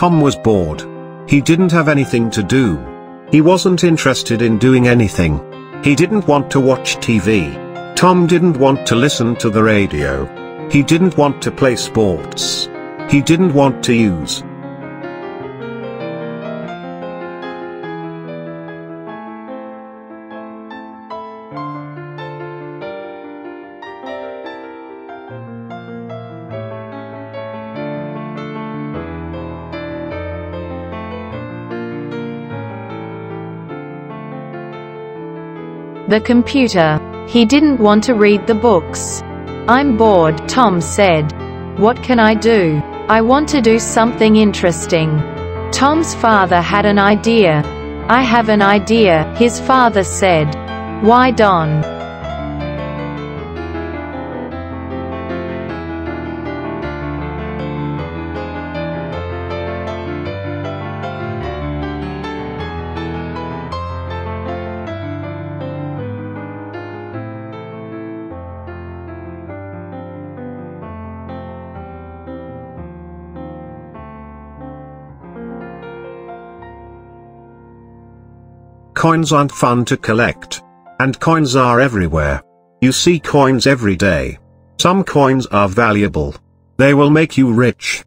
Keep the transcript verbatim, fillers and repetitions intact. Tom was bored. He didn't have anything to do. He wasn't interested in doing anything. He didn't want to watch T V. Tom didn't want to listen to the radio. He didn't want to play sports. He didn't want to use the computer. He didn't want to read the books. "I'm bored," Tom said. "What can I do? I want to do something interesting." Tom's father had an idea. "I have an idea," his father said. "Why, Don?" Coins aren't fun to collect. And coins are everywhere. You see coins every day. Some coins are valuable. They will make you rich.